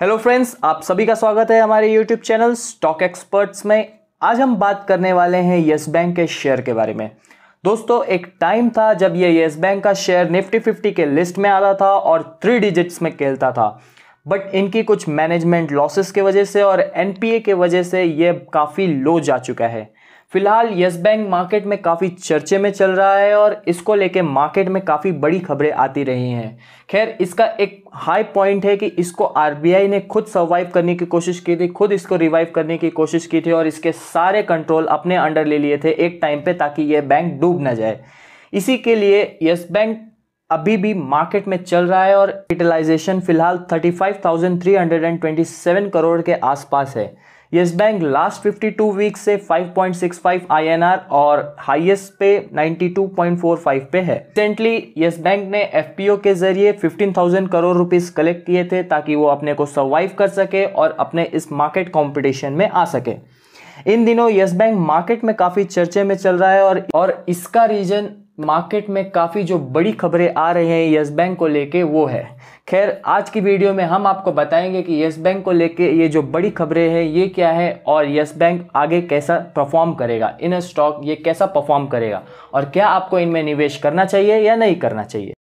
Hello friends, आप सभी का स्वागत है हमारे यूट्यूब चैनल स्टॉक एक्सपर्ट्स में। आज हम बात करने वाले हैं यस बैंक के शेयर के बारे में। दोस्तों, एक टाइम था जब ये यस बैंक का शेयर निफ्टी 50 के लिस्ट में आता था और 3 डिजिट्स में खेलता था, बट इनकी कुछ मैनेजमेंट लॉसेस के वजह से और एनपीए के वजह से ये काफ़ी लो जा चुका है। फिलहाल यस बैंक मार्केट में काफ़ी चर्चे में चल रहा है और इसको लेके मार्केट में काफ़ी बड़ी खबरें आती रही हैं। खैर, इसका एक हाई पॉइंट है कि इसको आरबीआई ने खुद सर्वाइव करने की कोशिश की थी, खुद इसको रिवाइव करने की कोशिश की थी और इसके सारे कंट्रोल अपने अंडर ले लिए थे एक टाइम पे, ताकि ये बैंक डूब ना जाए। इसी के लिए यस बैंक अभी भी मार्केट में चल रहा है और कैपिटलाइजेशन फिलहाल 35,327 करोड़ के आसपास है। यस बैंक लास्ट 52 वीक्स से 5.65 INR और हाईएस्ट पे 92.45 पे है। रिसेंटली यस बैंक ने FPO के जरिए 15,000 करोड़ रुपीस कलेक्ट किए थे ताकि वो अपने को सर्वाइव कर सके और अपने इस मार्केट कंपटीशन में आ सके। इन दिनों यस बैंक मार्केट में काफ़ी चर्चे में चल रहा है और इसका रीजन मार्केट में काफ़ी जो बड़ी खबरें आ रही हैं यस बैंक को लेके वो है। खैर, आज की वीडियो में हम आपको बताएंगे कि यस बैंक को लेके ये जो बड़ी खबरें हैं ये क्या है और यस बैंक आगे कैसा परफॉर्म करेगा, इन स्टॉक ये कैसा परफॉर्म करेगा और क्या आपको इनमें निवेश करना चाहिए या नहीं करना चाहिए।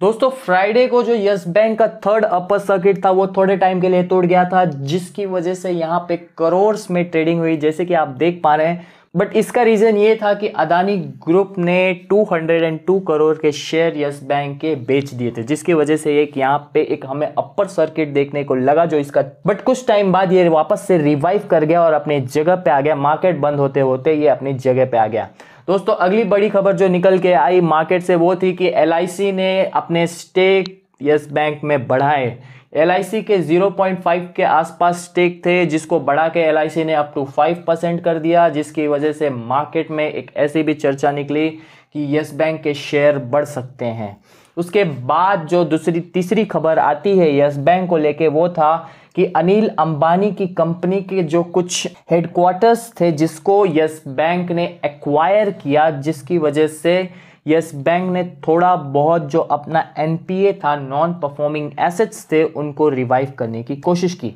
दोस्तों, फ्राइडे को जो यस बैंक का थर्ड अपर सर्किट था वो थोड़े टाइम के लिए तोड़ गया था, जिसकी वजह से यहाँ पे करोड़ में ट्रेडिंग हुई जैसे कि आप देख पा रहे हैं। बट इसका रीज़न ये था कि अदानी ग्रुप ने 202 करोड़ के शेयर यस बैंक के बेच दिए थे, जिसकी वजह से एक यहाँ पे एक हमें अपर सर्किट देखने को लगा जो इसका, बट कुछ टाइम बाद ये वापस से रिवाइव कर गया और अपनी जगह पे आ गया। मार्केट बंद होते होते ये अपनी जगह पे आ गया। दोस्तों, अगली बड़ी खबर जो निकल के आई मार्केट से वो थी कि LIC ने अपने स्टेक यस बैंक में बढ़ाए। LIC के 0.5 के आसपास स्टेक थे, जिसको बढ़ा के LIC ने अप टू 5% कर दिया, जिसकी वजह से मार्केट में एक ऐसी भी चर्चा निकली कि यस बैंक के शेयर बढ़ सकते हैं। उसके बाद जो तीसरी खबर आती है यस बैंक को लेके वो था कि अनिल अंबानी की कंपनी के जो कुछ हेडक्वार्टर्स थे जिसको यस बैंक ने एक्वायर किया, जिसकी वजह से यस बैंक ने थोड़ा बहुत जो अपना एनपीए था, नॉन परफॉर्मिंग एसेट्स थे, उनको रिवाइव करने की कोशिश की।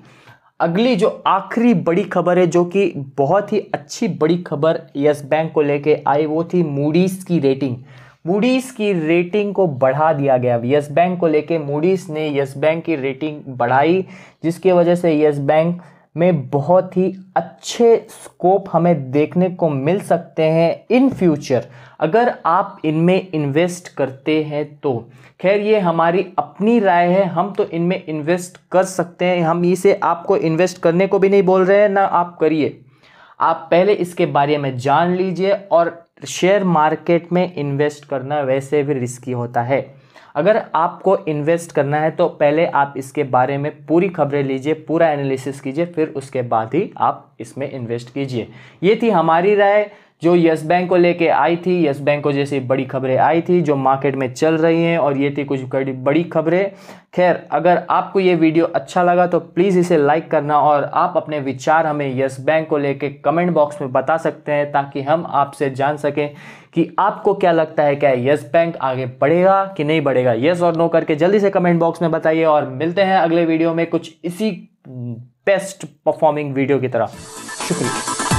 अगली जो आखिरी बड़ी खबर है जो कि बहुत ही अच्छी बड़ी खबर यस बैंक को लेके आई वो थी मूडीज़ की रेटिंग। मूडीज़ की रेटिंग को बढ़ा दिया गया। यस बैंक को लेके मूडीज़ ने यस बैंक की रेटिंग बढ़ाई, जिसकी वजह से यस बैंक में बहुत ही अच्छे स्कोप हमें देखने को मिल सकते हैं इन फ्यूचर, अगर आप इनमें इन्वेस्ट करते हैं तो। खैर, ये हमारी अपनी राय है, हम तो इनमें इन्वेस्ट कर सकते हैं। हम इसे आपको इन्वेस्ट करने को भी नहीं बोल रहे हैं, ना आप करिए। आप पहले इसके बारे में जान लीजिए। और शेयर मार्केट में इन्वेस्ट करना वैसे भी रिस्की होता है। अगर आपको इन्वेस्ट करना है तो पहले आप इसके बारे में पूरी खबरें लीजिए, पूरा एनालिसिस कीजिए, फिर उसके बाद ही आप इसमें इन्वेस्ट कीजिए। ये थी हमारी राय जो यस बैंक को लेके आई थी, यस बैंक को जैसी बड़ी खबरें आई थी जो मार्केट में चल रही हैं, और ये थी कुछ बड़ी खबरें। खैर, अगर आपको ये वीडियो अच्छा लगा तो प्लीज़ इसे लाइक करना और आप अपने विचार हमें यस बैंक को लेके कमेंट बॉक्स में बता सकते हैं, ताकि हम आपसे जान सकें कि आपको क्या लगता है, क्या यस बैंक आगे बढ़ेगा कि नहीं बढ़ेगा। यस और नो करके जल्दी से कमेंट बॉक्स में बताइए और मिलते हैं अगले वीडियो में कुछ इसी बेस्ट परफॉर्मिंग वीडियो की तरह। शुक्रिया।